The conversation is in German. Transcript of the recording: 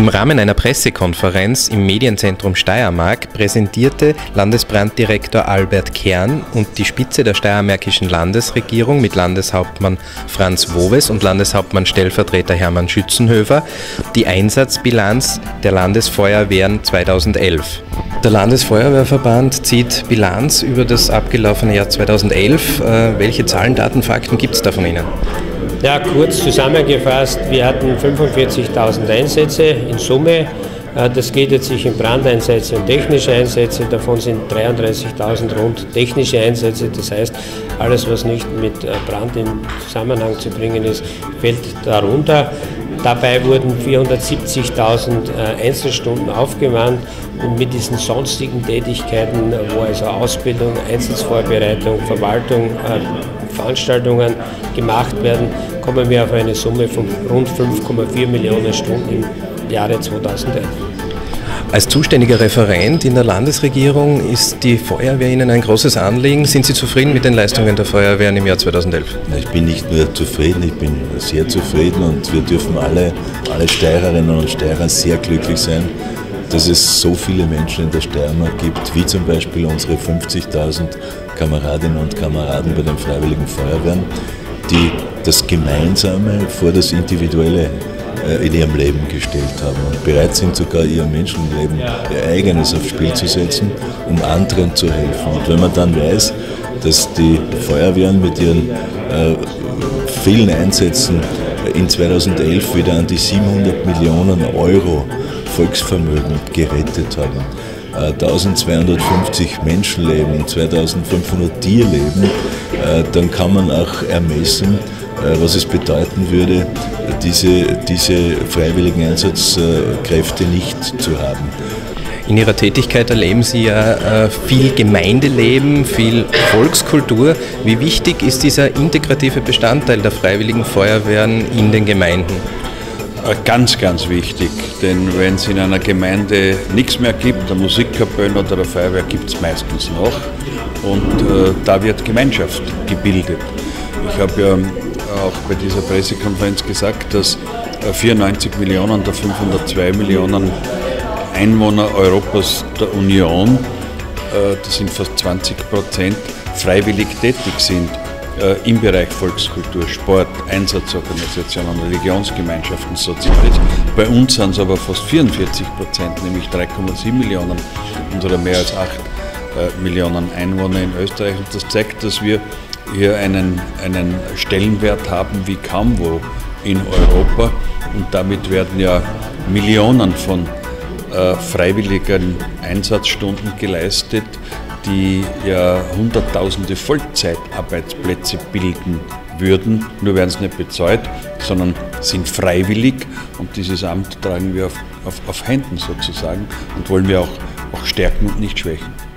Im Rahmen einer Pressekonferenz im Medienzentrum Steiermark präsentierte Landesbranddirektor Albert Kern und die Spitze der steiermärkischen Landesregierung mit Landeshauptmann Franz Voves und Landeshauptmann-Stellvertreter Hermann Schützenhöfer die Einsatzbilanz der Landesfeuerwehren 2011. Der Landesfeuerwehrverband zieht Bilanz über das abgelaufene Jahr 2011. Welche Zahlen, Daten, Fakten gibt es da von Ihnen? Ja, kurz zusammengefasst, wir hatten 45.000 Einsätze in Summe. Das geht jetzt sich in Brandeinsätze und technische Einsätze. Davon sind 33.000 rund technische Einsätze. Das heißt, alles, was nicht mit Brand in Zusammenhang zu bringen ist, fällt darunter. Dabei wurden 470.000 Einzelstunden aufgewandt und mit diesen sonstigen Tätigkeiten, wo also Ausbildung, Einsatzvorbereitung, Verwaltung, Veranstaltungen gemacht werden, kommen wir auf eine Summe von rund 5,4 Millionen Stunden im Jahre 2011. Als zuständiger Referent in der Landesregierung ist die Feuerwehr Ihnen ein großes Anliegen. Sind Sie zufrieden mit den Leistungen der Feuerwehren im Jahr 2011? Ich bin nicht nur zufrieden, ich bin sehr zufrieden und wir dürfen alle Steirerinnen und Steirer sehr glücklich sein, dass es so viele Menschen in der Steiermark gibt, wie zum Beispiel unsere 50.000 Kameradinnen und Kameraden bei den Freiwilligen Feuerwehren, die das Gemeinsame vor das Individuelle in ihrem Leben gestellt haben und bereit sind, sogar ihr Menschenleben, ihr eigenes aufs Spiel zu setzen, um anderen zu helfen. Und wenn man dann weiß, dass die Feuerwehren mit ihren vielen Einsätzen in 2011 wieder an die 700 Millionen Euro Volksvermögen gerettet haben, 1250 Menschenleben, 2500 Tierleben, dann kann man auch ermessen, was es bedeuten würde, diese freiwilligen Einsatzkräfte nicht zu haben. In Ihrer Tätigkeit erleben Sie ja viel Gemeindeleben, viel Volkskultur. Wie wichtig ist dieser integrative Bestandteil der freiwilligen Feuerwehren in den Gemeinden? Ganz, ganz wichtig, denn wenn es in einer Gemeinde nichts mehr gibt, der Musikkapelle oder der Feuerwehr, gibt es meistens noch und da wird Gemeinschaft gebildet. Ich habe ja auch bei dieser Pressekonferenz gesagt, dass 94 Millionen der 502 Millionen Einwohner Europas der Union, das sind fast 20%, freiwillig tätig sind im Bereich Volkskultur, Sport, Einsatzorganisationen, Religionsgemeinschaften, Soziales. Bei uns sind es aber fast 44%, nämlich 3,7 Millionen unserer mehr als 8 Millionen Einwohner in Österreich. Und das zeigt, dass wir hier einen Stellenwert haben wie kaum wo in Europa. Und damit werden ja Millionen von freiwilligen Einsatzstunden geleistet, die ja hunderttausende Vollzeitarbeitsplätze bilden würden. Nur werden sie nicht bezahlt, sondern sind freiwillig, und dieses Amt tragen wir auf Händen sozusagen und wollen wir auch stärken und nicht schwächen.